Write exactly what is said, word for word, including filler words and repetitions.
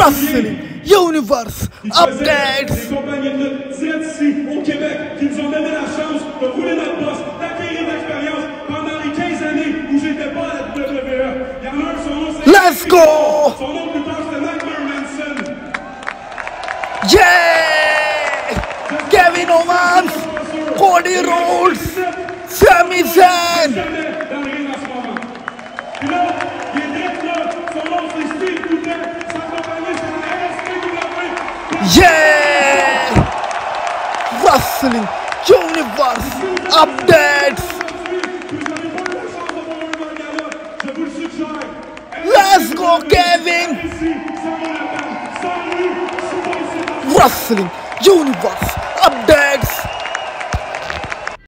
Wrestling Universe Updates. Les compagnies de d'ici au Québec qui nous ont donné la chance de rouler notre bosse, d'acquérir l'expérience pendant les quinze années où j'étais pas à la W W E. Il y en a un, son nom c'est... Let's go! Son nom plus tard c'était Nightmare Manson. Yeah! Kevin Owens, Cody Rhodes, Sami Zayn. Yeah! Wrestling Universe Updates! Let's go, Kevin! Wrestling Universe Updates!